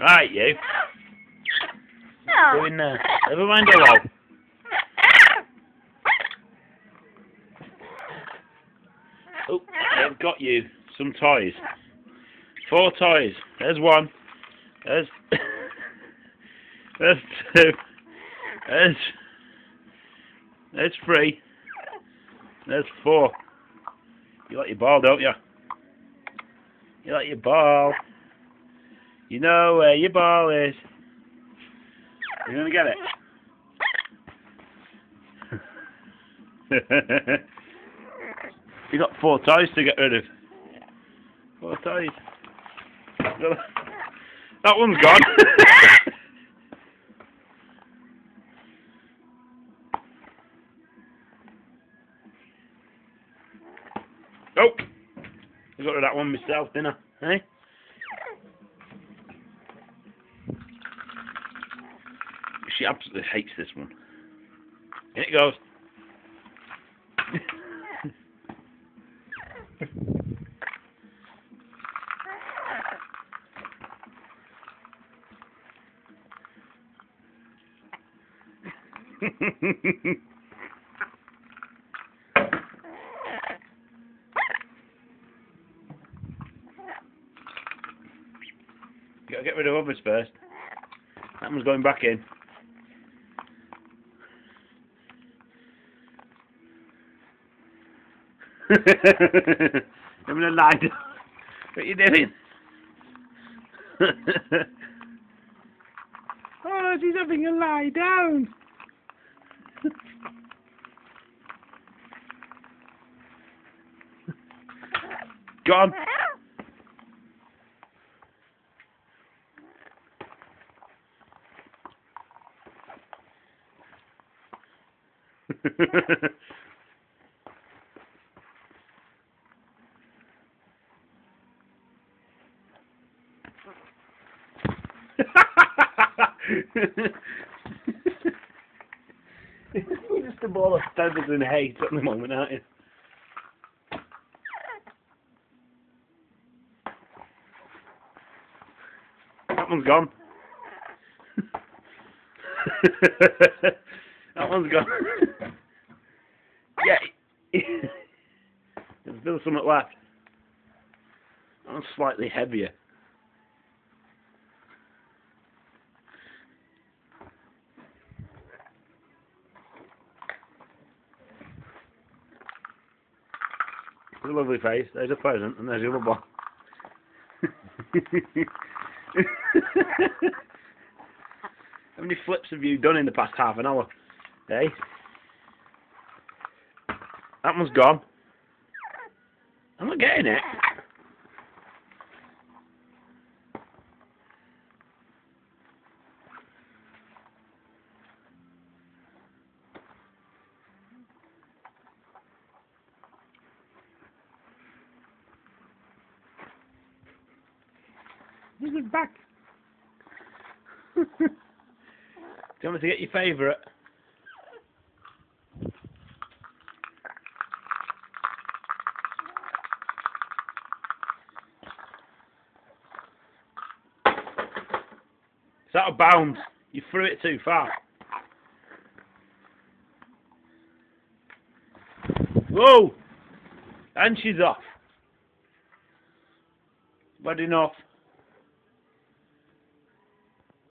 Right, you. Go in there. Never mind hello. Oh, I've got you some toys. 4 toys. There's 1. There's... There's 2. There's 3. There's 4. You like your ball, don't you? You like your ball. You know where your ball is. You're gonna get it. You got 4 toys to get rid of. 4 toys. That one's gone. Oh, I got rid of that one myself, didn't I? Eh? She absolutely hates this one. In it goes. Gotta get rid of others first. That one's going back in. I'm gonna lie down. What are you doing? Oh, she's having a lie down. Gone. You're just a ball of feathers and hate at the moment, aren't you? That one's gone. That one's gone. Yeah. There's still something left. That one's slightly heavier. There's a lovely face, there's a pheasant, and there's the other one. How many flips have you done in the past half an hour? Hey? That one's gone. I'm not getting it. This is back. Do you want me to get your favourite? It's out of bounds. You threw it too far. Whoa! And she's off. Bad enough.